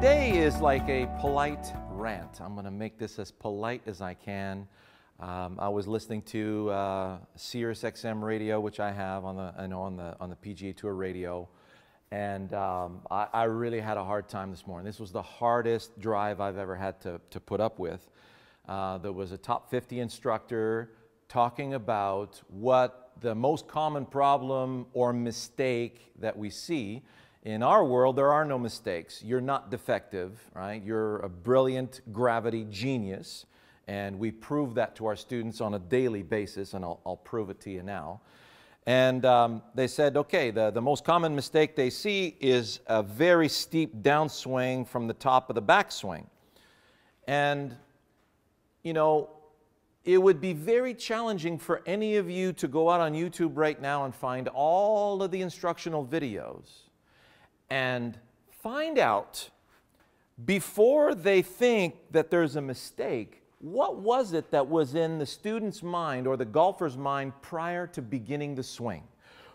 Today is like a polite rant. I'm going to make this as polite as I can. I was listening to Sirius XM radio, which I have on the PGA Tour radio, and I really had a hard time this morning. This was the hardest drive I've ever had to put up with. There was a top 50 instructor talking about what the most common problem or mistake that we see. In our world, there are no mistakes. You're not defective, right? You're a brilliant gravity genius. And we prove that to our students on a daily basis, and I'll prove it to you now. And they said, okay, the most common mistake they see is a very steep downswing from the top of the backswing. And, you know, it would be very challenging for any of you to go out on YouTube right now and find all of the instructional videos and find out, before they think that there's a mistake, what was it that was in the student's mind or the golfer's mind prior to beginning the swing?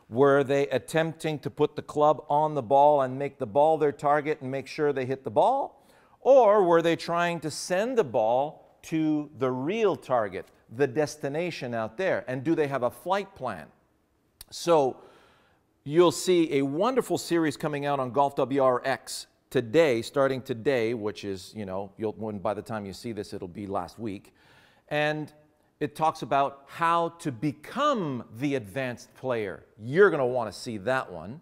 Were they attempting to put the club on the ball and make the ball their target and make sure they hit the ball? Or were they trying to send the ball to the real target, the destination out there? And do they have a flight plan? So you'll see a wonderful series coming out on GolfWRX today, starting today, which is, you know, by the time you see this, it'll be last week. And it talks about how to become the advanced player. You're going to want to see that one.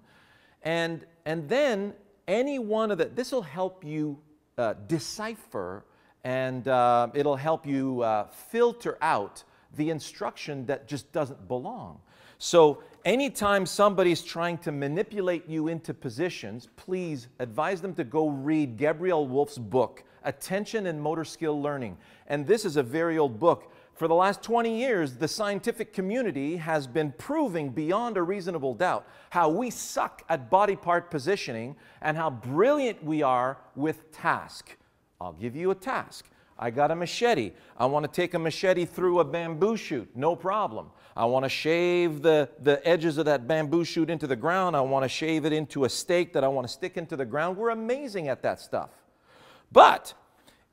And then any one of the, this will help you decipher, and it'll help you filter out the instruction that just doesn't belong. So anytime somebody's trying to manipulate you into positions, please advise them to go read Gabrielle Wolf's book, Attention and Motor Skill Learning. And this is a very old book. For the last 20 years, the scientific community has been proving beyond a reasonable doubt how we suck at body part positioning and how brilliant we are with task. I'll give you a task. I got a machete. I want to take a machete through a bamboo shoot. No problem. I want to shave the edges of that bamboo shoot into the ground. I want to shave it into a stake that I want to stick into the ground. We're amazing at that stuff. But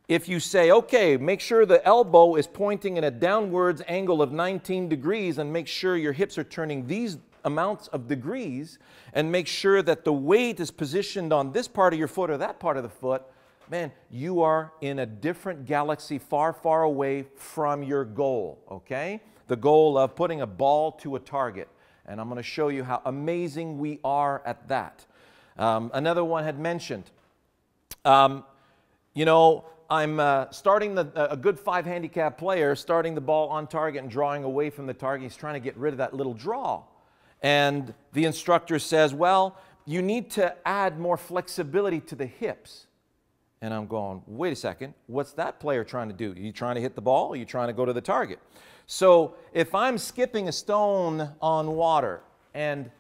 if you say, okay, make sure the elbow is pointing in a downwards angle of 19 degrees and make sure your hips are turning these amounts of degrees and make sure that the weight is positioned on this part of your foot or that part of the foot, man, you are in a different galaxy far, far away from your goal, okay? The goal of putting a ball to a target. And I'm going to show you how amazing we are at that. Another one had mentioned, you know, I'm a good 5 handicap player, starting the ball on target and drawing away from the target. He's trying to get rid of that little draw. And the instructor says, well, you need to add more flexibility to the hips. And I'm going, wait a second, what's that player trying to do? Are you trying to hit the ball? Are you trying to go to the target? So if I'm skipping a stone on water, and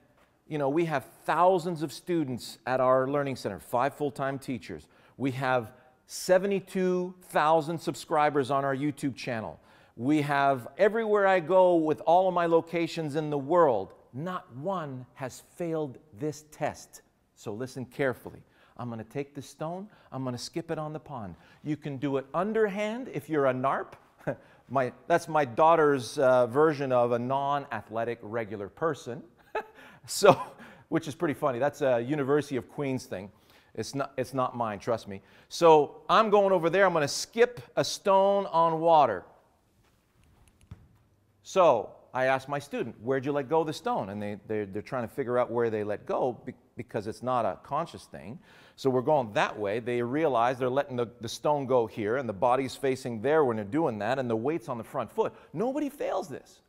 you know, we have thousands of students at our learning center, 5 full-time teachers. We have 72,000 subscribers on our YouTube channel. We have, everywhere I go with all of my locations in the world, not one has failed this test. So listen carefully. I'm going to take the stone, I'm going to skip it on the pond. You can do it underhand if you're a NARP. That's my daughter's version of a non-athletic regular person, so, which is pretty funny. That's a University of Queens thing. It's not mine, trust me. So I'm going over there, I'm going to skip a stone on water. So I asked my student, where'd you let go of the stone? And they're trying to figure out where they let go because it's not a conscious thing. So we're going that way. They realize they're letting the stone go here and the body's facing there when they're doing that and the weight's on the front foot. Nobody fails this.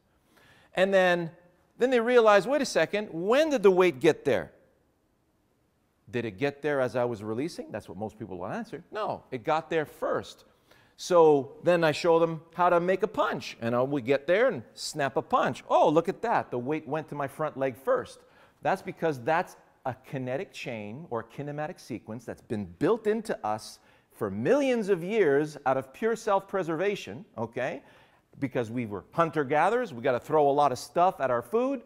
And then they realize, wait a second, when did the weight get there? Did it get there as I was releasing? That's what most people will answer. No, it got there first. So then I show them how to make a punch, and we get there and snap a punch. Oh, look at that. The weight went to my front leg first. That's because that's a kinetic chain or kinematic sequence that's been built into us for millions of years out of pure self-preservation, okay? Because we were hunter-gatherers. We got to throw a lot of stuff at our food.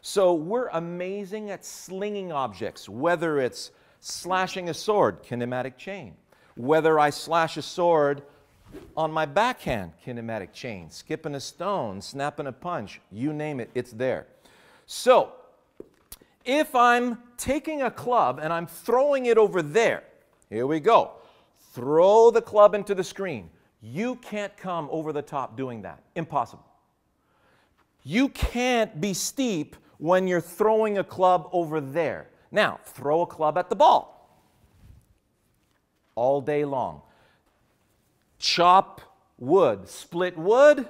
So we're amazing at slinging objects, whether it's Slashing a sword, kinematic chain. Whether I slash a sword on my backhand, kinematic chain. Skipping a stone, snapping a punch, you name it, it's there. So, if I'm taking a club and I'm throwing it over there, here we go. Throw the club into the screen. You can't come over the top doing that. Impossible. You can't be steep when you're throwing a club over there. Now, throw a club at the ball all day long. Chop wood, split wood,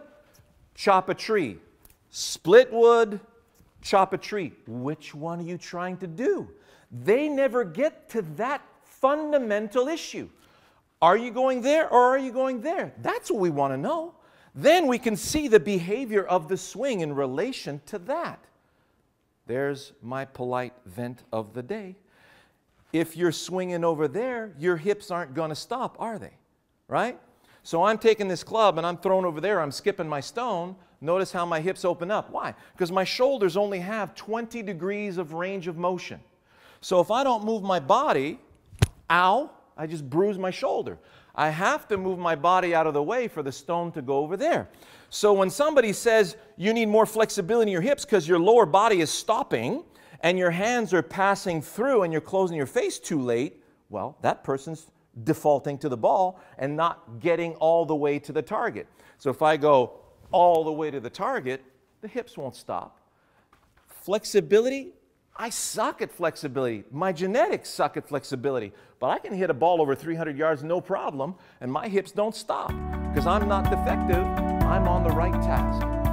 chop a tree. Split wood, chop a tree. Which one are you trying to do? They never get to that fundamental issue. Are you going there or are you going there? That's what we want to know. Then we can see the behavior of the swing in relation to that. There's my polite vent of the day. If you're swinging over there, your hips aren't going to stop, are they? Right? So I'm taking this club and I'm thrown over there. I'm skipping my stone. Notice how my hips open up. Why? Because my shoulders only have 20 degrees of range of motion. So if I don't move my body, ow, I just bruise my shoulder. I have to move my body out of the way for the stone to go over there. So when somebody says you need more flexibility in your hips because your lower body is stopping and your hands are passing through and you're closing your face too late, well, that person's defaulting to the ball and not getting all the way to the target. So if I go all the way to the target, the hips won't stop. Flexibility, I suck at flexibility. My genetics suck at flexibility, but I can hit a ball over 300 yards no problem, and my hips don't stop because I'm not defective. I'm on the right task.